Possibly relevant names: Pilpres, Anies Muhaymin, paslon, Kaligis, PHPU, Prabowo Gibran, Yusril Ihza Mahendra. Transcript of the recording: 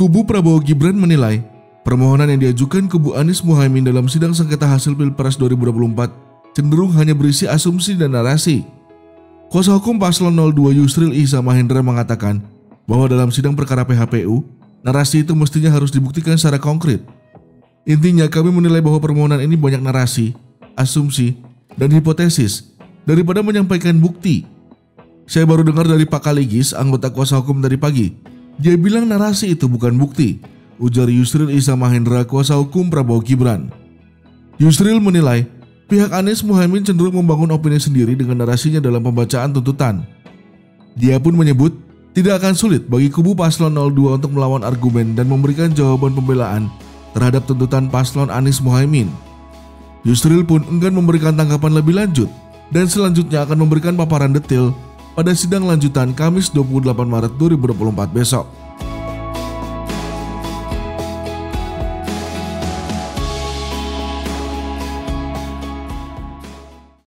Kubu Prabowo Gibran menilai permohonan yang diajukan kubu Anies Muhaymin dalam sidang sengketa hasil Pilpres 2024 cenderung hanya berisi asumsi dan narasi. Kuasa hukum Paslon 02 Yusril Ihza Mahendra mengatakan bahwa dalam sidang perkara PHPU, narasi itu mestinya harus dibuktikan secara konkret. Intinya kami menilai bahwa permohonan ini banyak narasi, asumsi, dan hipotesis daripada menyampaikan bukti. Saya baru dengar dari Pak Kaligis, anggota kuasa hukum tadi pagi. Dia bilang narasi itu bukan bukti, ujar Yusril Ihza Mahendra, kuasa hukum Prabowo Gibran. Yusril menilai pihak Anies Muhaymin cenderung membangun opini sendiri dengan narasinya dalam pembacaan tuntutan. Dia pun menyebut tidak akan sulit bagi kubu Paslon 02 untuk melawan argumen dan memberikan jawaban pembelaan terhadap tuntutan Paslon Anies Muhaymin. Yusril pun enggan memberikan tanggapan lebih lanjut dan selanjutnya akan memberikan paparan detail pada sidang lanjutan Kamis 28 Maret 2024 besok.